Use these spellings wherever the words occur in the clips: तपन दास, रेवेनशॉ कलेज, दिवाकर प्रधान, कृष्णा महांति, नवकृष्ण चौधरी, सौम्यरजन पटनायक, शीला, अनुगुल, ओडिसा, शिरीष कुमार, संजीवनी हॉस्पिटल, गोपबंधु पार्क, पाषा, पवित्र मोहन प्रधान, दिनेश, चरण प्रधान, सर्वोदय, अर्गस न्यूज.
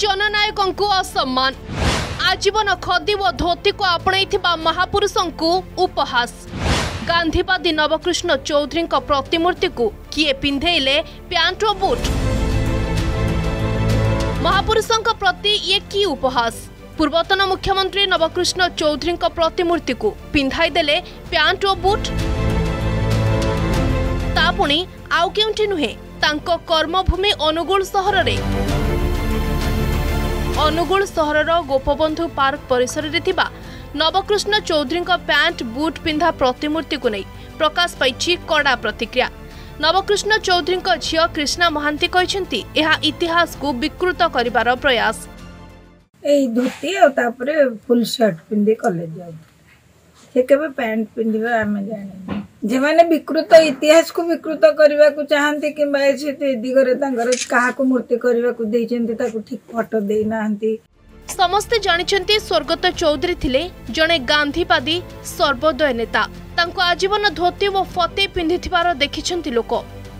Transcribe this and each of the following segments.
जननायकों असम्मान आजीवन खदी व धोती को आपणई महापुरुषों उपहास गांधीवादी नवकृष्ण चौधरी प्रतिमूर्ति को किए पिंधेले प्यांट और बूट महापुरुषों प्रति ये की उपहास पूर्वतन मुख्यमंत्री नवकृष्ण चौधरी प्रतिमूर्ति को पिंधाई देले प्यांट और बूट ता पुणी आउ केउंठी नुहे तांको कर्मभूमि अनुगुल सहरर गोपबंधु पार्क परिसर रे थिबा नवकृष्ण चौधरी पैंट बूट पिंधा प्रतिमूर्ति को नहीं प्रकाश पाई कड़ा प्रतिक्रिया। नवकृष्ण चौधरी झियो कृष्णा महांति कहिसेंती एहा इतिहास को विकृत करिवार प्रयास। ए धोती और तापरे फुल शर्ट पिंदी कॉलेज जाउ से केबे पैंट पिंदिबा आमे जाने जे माने विकृत इतिहास को विकृत करने को चाहते कि दिगरे क्या मूर्ति करने को देती ठीक फटो देना समस्ते जानते। स्वर्गत चौधरी थिले जड़े गांधीवादी सर्वोदय नेता आजीवन धोती व फतेह पिंधिथिबार देखिछंती लोक।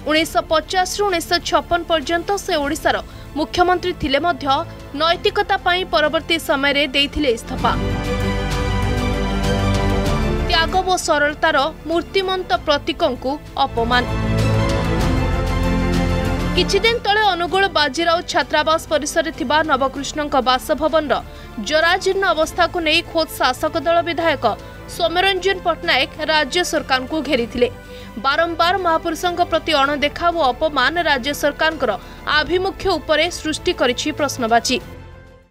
1950 रु 1956 पर्यंत से ओडिसार मुख्यमंत्री थिले मध्य नैतिकता पाई परवर्ती समय रे देथिले इस्तफा। त्याग व सरलतार मूर्तिमंत प्रतीकों अपमान। किछिदिन तले अनुगुल बाजीराव छात्रावास परिसर नवकृष्ण बासभवन जराजीर्ण अवस्था को नहीं खोद शासक दल विधायक सौम्यरजन पटनायक राज्य सरकार को घेरी बारंबार महापुरुषों प्रति अणदेखा व अपमान राज्य सरकार आभिमुख्य उपरे सृष्टि करिछि प्रश्नवाची।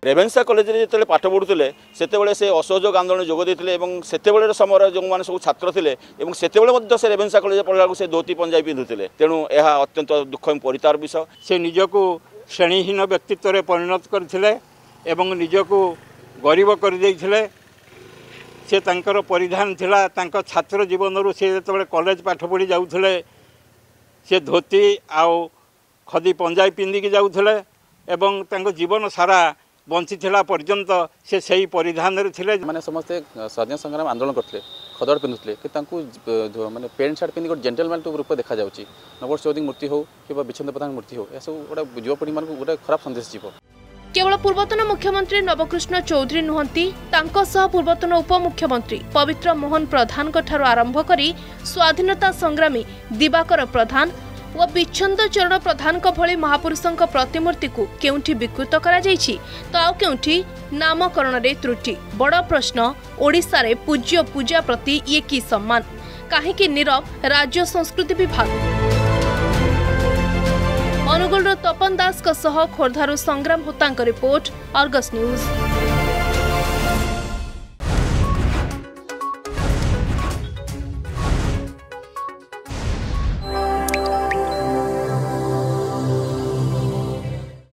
रेवेनशॉ कलेज जिते पाठ पढ़ुले से असहयोग आंदोलन जोग देते से समय जो मैंने सब छात्र थे से रेवेनशॉ कलेज पढ़ला से धोती पंजाबी पिंधुते तेणु यह अत्यंत दुखम परितार विषय। से निजक श्रेणीहीन व्यक्तित्व परिणत करते निजक गरीब करते से परिधान था छात्र जीवन से जो कलेज पाठ पढ़ी जाऊे से धोती आउ खदी पंजाबी पिंधिकी जाऊले जीवन सारा बंचीला पर्यंत से परिधान रे मैंने समस्ते स्वाधीनता संग्राम आंदोलन करते खदड़ पिंधुले कि मैंने पेंट सार्ट पिंधि गोटे जेंटलमैन रूप देखा नवकृष्ण चौधरी मूर्ति हो कि विच्छेद प्रधान मूर्ति हो सब गोटे युवपीढ़ी मान गोटे खराब संदेश जीव। केवल पूर्वतन मुख्यमंत्री नवकृष्ण चौधरी नुहंती पूर्वतन उपमुख्यमंत्री पवित्र मोहन प्रधान आरंभ कर स्वाधीनता संग्रामी दिवाकर प्रधान व विच्छन्द चरण प्रधान भली महापुरुषों प्रतिमूर्ति को केउंठी विकृत करा जायछि तो आउ केउंठी नामकरण रे त्रुटि। बड़ प्रश्न ओडिसा रे पूज्य पूजा प्रति ये की सम्मान काहेकि नीरव राज्य संस्कृति विभाग। अनुगुल तपन दास खोर्धारू संग्राम होतांक रिपोर्ट अर्गस न्यूज।